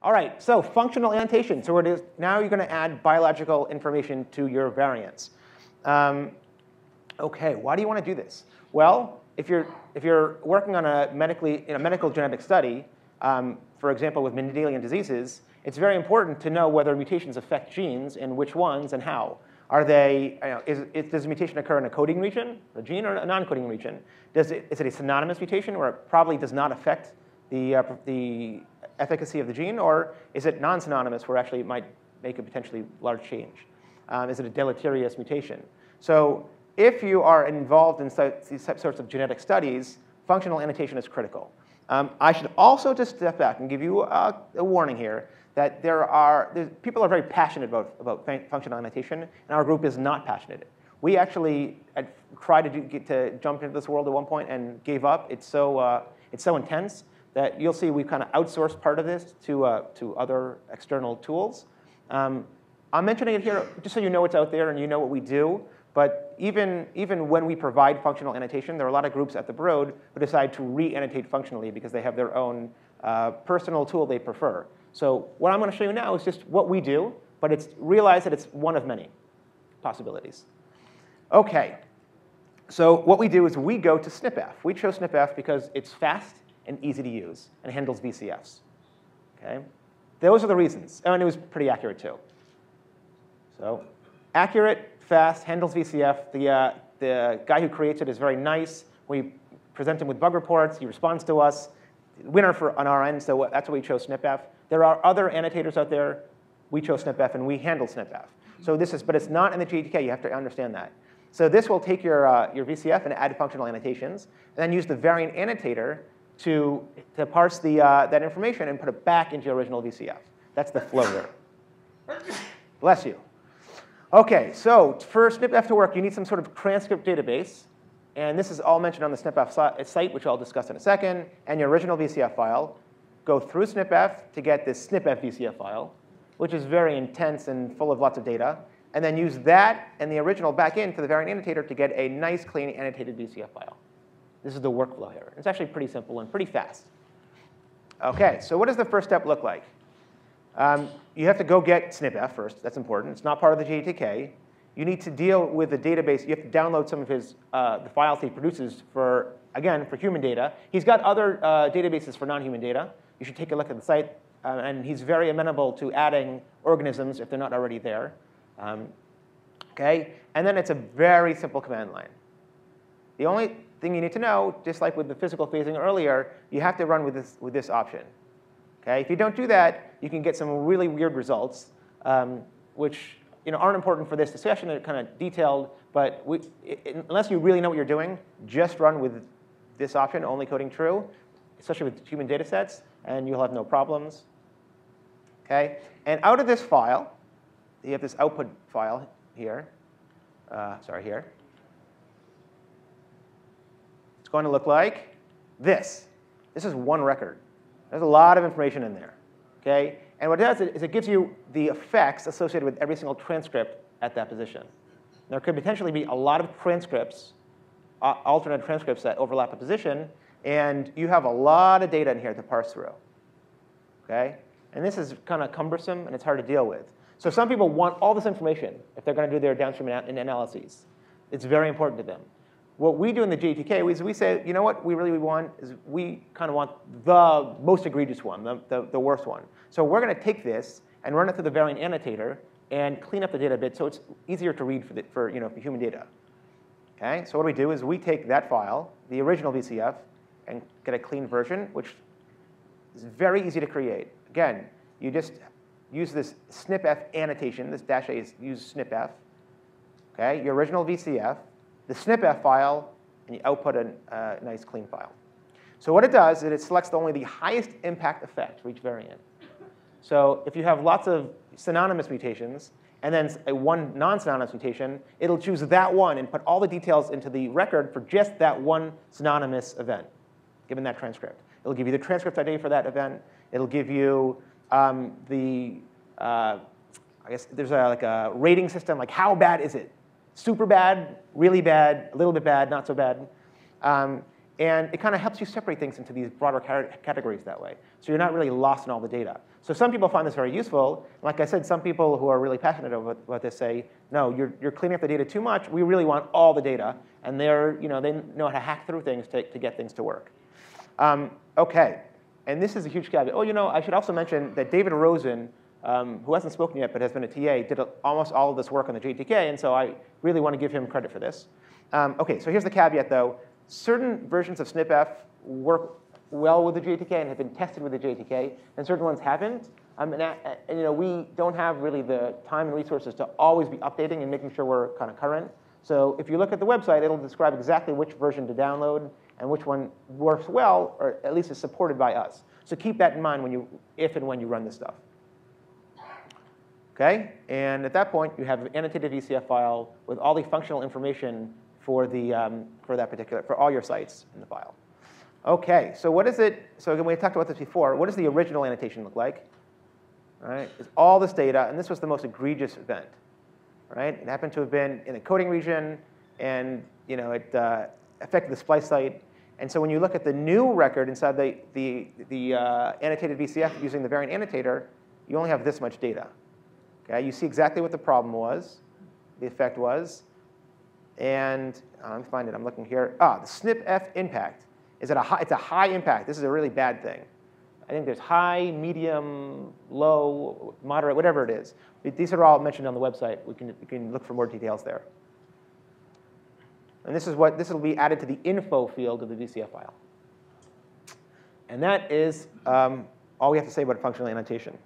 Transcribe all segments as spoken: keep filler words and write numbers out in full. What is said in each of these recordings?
All right, so functional annotation. So it is, now you're going to add biological information to your variants. Um, okay, why do you want to do this? Well, if you're if you're working on a medically in a medical genetic study, um, for example, with Mendelian diseases, it's very important to know whether mutations affect genes and which ones and how. Are they? You know, is, is, does a mutation occur in a coding region, a gene, or a non-coding region? Does it, is it a synonymous mutation where it probably does not affect the uh, the efficacy of the gene, or is it non-synonymous where actually it might make a potentially large change? Um, is it a deleterious mutation? So if you are involved in these sorts of genetic studies, functional annotation is critical. Um, I should also just step back and give you a, a warning here that there are people are very passionate about, about functional annotation, and our group is not passionate. We actually tried to, do, get to jump into this world at one point and gave up. It's so, uh, it's so intense that you'll see we've kind of outsourced part of this to, uh, to other external tools. Um, I'm mentioning it here just so you know it's out there and you know what we do. But even, even when we provide functional annotation, there are a lot of groups at the Broad who decide to re-annotate functionally because they have their own uh, personal tool they prefer. So what I'm going to show you now is just what we do, but it's realize that it's one of many possibilities. OK, so what we do is we go to SnpEff. We chose SnpEff because it's fast and easy to use, and handles V C Fs. Okay? Those are the reasons. Oh, and it was pretty accurate, too. So accurate, fast, handles V C F. The, uh, the guy who creates it is very nice. We present him with bug reports. He responds to us. Winner for, on our end, so that's why we chose SnpEff. There are other annotators out there. We chose SnpEff, and we handle SnpEff. So this is, but it's not in the G A T K. You have to understand that. So this will take your, uh, your V C F and add functional annotations, and then use the variant annotator To, to parse the, uh, that information and put it back into your original V C F. That's the floater. Bless you. OK, so for SnpEff to work, you need some sort of transcript database. And this is all mentioned on the SnpEff site, which I'll discuss in a second, and your original V C F file. Go through SnpEff to get this SnpEff V C F file, which is very intense and full of lots of data. And then use that and the original back in to the variant annotator to get a nice, clean, annotated V C F file. This is the workflow here. It's actually pretty simple and pretty fast. OK, so what does the first step look like? Um, you have to go get SnpEff first. That's important. It's not part of the G A T K. You need to deal with the database. You have to download some of his, uh, the files he produces for, again, for human data. He's got other uh, databases for non-human data. You should take a look at the site. Uh, and he's very amenable to adding organisms if they're not already there. Um, OK, and then it's a very simple command line. The only thing you need to know, just like with the physical phasing earlier, you have to run with this, with this option. Okay? If you don't do that, you can get some really weird results, um, which you know, aren't important for this discussion. They're kind of detailed. But we, it, unless you really know what you're doing, just run with this option, only coding true, especially with human data sets, and you'll have no problems. Okay? And out of this file, you have this output file here. Uh, sorry, here. It's going to look like this. This is one record. There's a lot of information in there. Okay? And what it does is it gives you the effects associated with every single transcript at that position. There could potentially be a lot of transcripts, uh, alternate transcripts that overlap a position, and you have a lot of data in here to parse through. Okay? And this is kind of cumbersome, and it's hard to deal with. So some people want all this information if they're going to do their downstream an- analyses. It's very important to them. What we do in the G A T K is we say, you know what we really want is we kind of want the most egregious one, the, the, the worst one. So we're going to take this and run it through the variant annotator and clean up the data a bit so it's easier to read for, the, for, you know, for human data. Okay? So what we do is we take that file, the original V C F, and get a clean version, which is very easy to create. Again, you just use this SnpEff annotation. This dash A is use SnpEff. Okay? Your original V C F. The SnpEff file, and you output a uh, nice clean file. So what it does is it selects only the highest impact effect for each variant. So if you have lots of synonymous mutations, and then a one non-synonymous mutation, it'll choose that one and put all the details into the record for just that one synonymous event, given that transcript. It'll give you the transcript I D for that event. It'll give you um, the, uh, I guess there's a, like a rating system, like how bad is it? Super bad, really bad, a little bit bad, not so bad. Um, And it kind of helps you separate things into these broader categories that way. So you're not really lost in all the data. So some people find this very useful. Like I said, some people who are really passionate about this say, no, you're, you're cleaning up the data too much. We really want all the data. And they're, you know, they know how to hack through things to, to get things to work. Um, OK. And this is a huge caveat. Oh, you know, I should also mention that David Rosen, um, who hasn't spoken yet but has been a T A, did a, almost all of this work on the G A T K. And so I really want to give him credit for this. Um, OK, so here's the caveat, though. Certain versions of SnpEff work well with the G A T K and have been tested with the G A T K, and certain ones haven't. Um, and, and you know, we don't have really the time and resources to always be updating and making sure we're kind of current. So if you look at the website, it'll describe exactly which version to download and which one works well, or at least is supported by us. So keep that in mind when you, if and when you run this stuff. Okay, and at that point, you have an annotated V C F file with all the functional information for the um, for that particular for all your sites in the file. Okay, so what is it? So again, we talked about this before. What does the original annotation look like? All right, it's all this data, and this was the most egregious event. Right, it happened to have been in the coding region, and you know it uh, affected the splice site. And so when you look at the new record inside the the the uh, annotated V C F using the variant annotator, you only have this much data. Okay, you see exactly what the problem was, the effect was. And I'm um, finding it. I'm looking here. Ah, the SnpEff impact is at a high, it's a high impact. This is a really bad thing. I think there's high, medium, low, moderate, whatever it is. These are all mentioned on the website. We can, we can look for more details there. And this is what this will be added to the info field of the V C F file. And that is um, all we have to say about functional annotation.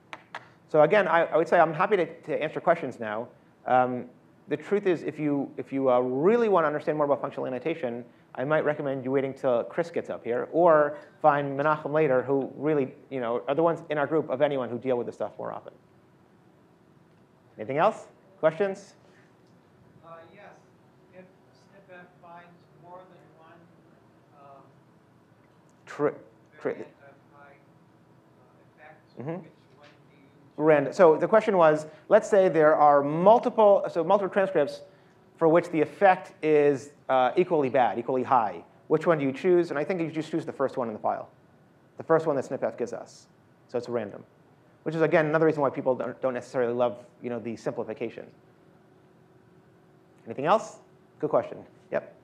So again, I, I would say I'm happy to, to answer questions now. Um, The truth is, if you, if you uh, really want to understand more about functional annotation, I might recommend you waiting till Chris gets up here, or find Menachem later, who really you know, are the ones in our group of anyone who deal with this stuff more often. Anything else? Questions? Uh, yes. If SnpEff finds more than one um, Tri variant of my uh, effects, mm-hmm. Rand. So the question was, let's say there are multiple, so multiple transcripts for which the effect is uh, equally bad, equally high. Which one do you choose? And I think you just choose the first one in the file, the first one that SnpEff gives us. So it's random, which is, again, another reason why people don't, don't necessarily love you know, the simplification. Anything else? Good question. Yep.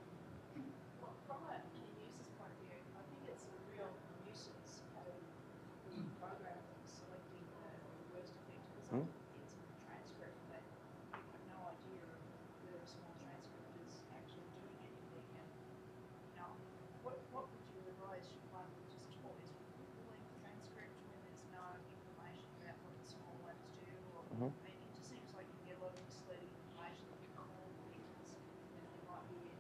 Well, from a user's point of view, I think it's a real nuisance having the program selecting the Mm-hmm. It's a transcript, but you have no idea whether a small transcript is actually doing anything. And now, what, what would you advise should one just always Googling the transcript when there's no information about what the small ones do? Or mm-hmm. I mean, it just seems like you get a lot of misleading information that you can't all because there might be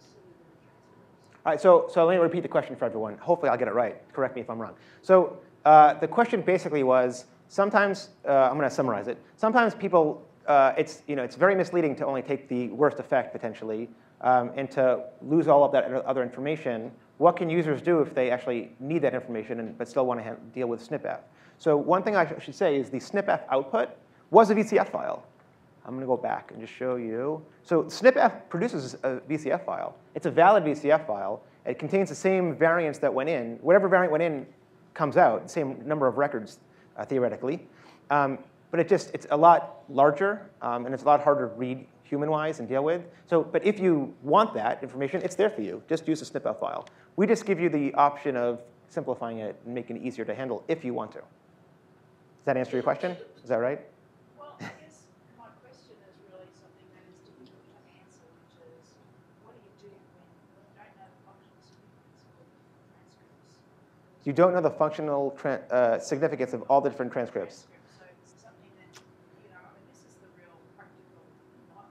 silly little transcripts. All right, so, so let me repeat the question for everyone. Hopefully, I'll get it right. Correct me if I'm wrong. So uh, the question basically was, sometimes, uh, I'm going to summarize it, sometimes people, uh, it's, you know, it's very misleading to only take the worst effect, potentially, um, and to lose all of that other information. What can users do if they actually need that information and, but still want to deal with SnpEff? So one thing I should say is the SnpEff output was a V C F file. I'm going to go back and just show you. So SnpEff produces a V C F file. It's a valid V C F file. It contains the same variants that went in. Whatever variant went in comes out, the same number of records. Uh, theoretically, um, but it just it's a lot larger um, and it's a lot harder to read human-wise and deal with. So, but if you want that information, it's there for you. Just use the SnpEff file. We just give you the option of simplifying it and making it easier to handle if you want to. Does that answer your question? Is that right? Well, I guess my question is really something that is difficult to answer, which is what do you do when you don't know the functional significance of the transcripts? You don't know the functional tran uh, significance of all the different transcripts. So it's something that, you know, this is the real practical model.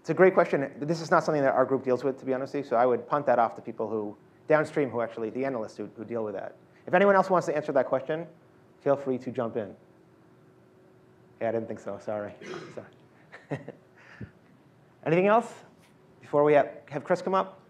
It's a great question. This is not something that our group deals with, to be honest with you, so I would punt that off to people who, downstream, who actually, the analysts who, who deal with that. If anyone else wants to answer that question, feel free to jump in. Yeah, I didn't think so. Sorry. Sorry. Anything else before we have, have Chris come up?